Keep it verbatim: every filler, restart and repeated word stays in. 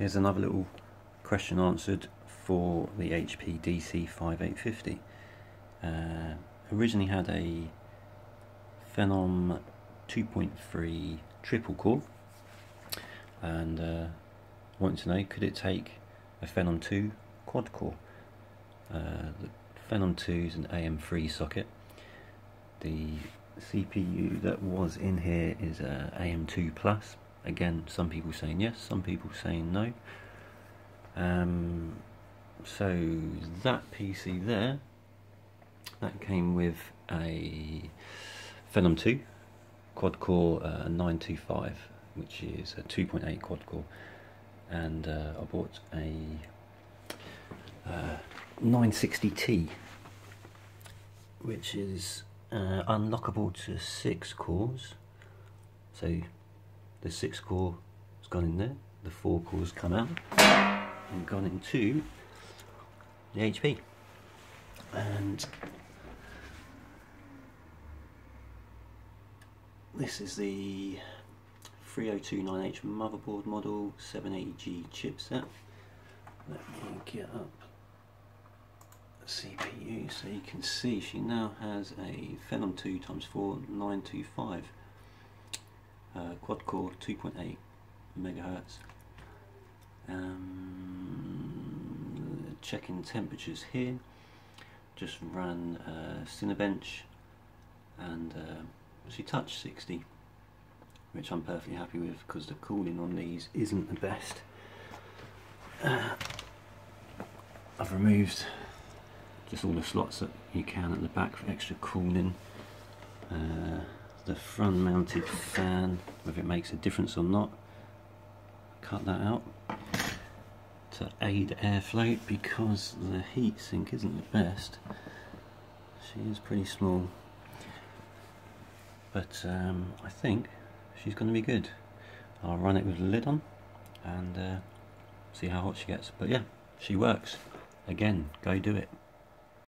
Here's another little question answered for the H P D C fifty-eight fifty. Uh, originally had a Phenom two point three triple core, and uh, wanted to know, could it take a Phenom two quad core? Uh, the Phenom two is an A M three socket. The C P U that was in here is a A M two plus. Again, some people saying yes, some people saying no. Um, so that P C there, that came with a Phenom two quad core uh, nine two five, which is a two point eight quad core, and uh, I bought a uh, nine sixty T, which is uh, unlockable to six cores. So the six core has gone in there, the four cores come out and gone into the H P, and this is the thirty two twenty-nine H motherboard model, seven eighty G chipset. Let me get up the C P U so you can see she now has a Phenom two times four nine two five. Uh, quad core, two point eight megahertz. Um, checking temperatures here. Just ran uh, Cinebench, and uh, she touched sixty, which I'm perfectly happy with because the cooling on these isn't the best. Uh, I've removed just all the slots that you can at the back for extra cooling. Uh, The front mounted fan, whether it makes a difference or not, cut that out to aid airflow because the heatsink isn't the best. She is pretty small, but um, I think she's going to be good. I'll run it with the lid on and uh, see how hot she gets. But yeah, she works. Again, go do it.